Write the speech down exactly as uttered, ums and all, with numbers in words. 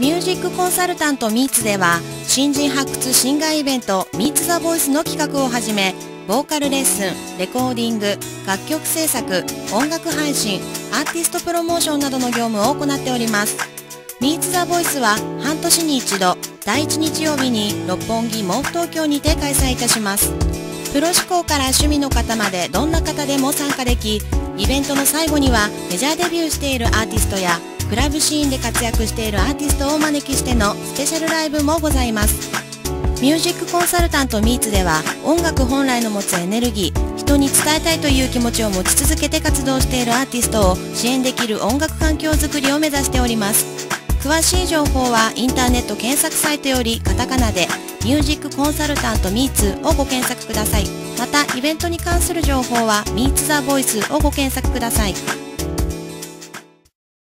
ミュージックコンサルタント Meets では新人発掘シンガーイベント Meets the Voice の企画をはじめ、ボーカルレッスン、レコーディング、楽曲制作、音楽配信、アーティストプロモーションなどの業務を行っております。Meets the Voice は半年に一度、だいいち日曜日に六本木モーフ東京にて開催いたします。プロ志向から趣味の方までどんな方でも参加でき、イベントの最後にはメジャーデビューしているアーティストやクラブシーンで活躍しているアーティストをお招きしてのスペシャルライブもございます。ミュージックコンサルタント Meets では音楽本来の持つエネルギー、人に伝えたいという気持ちを持ち続けて活動しているアーティストを支援できる音楽環境づくりを目指しております。詳しい情報はインターネット検索サイトよりカタカナでミュージックコンサルタント Meets をご検索ください。またイベントに関する情報は Meets the Voice をご検索ください。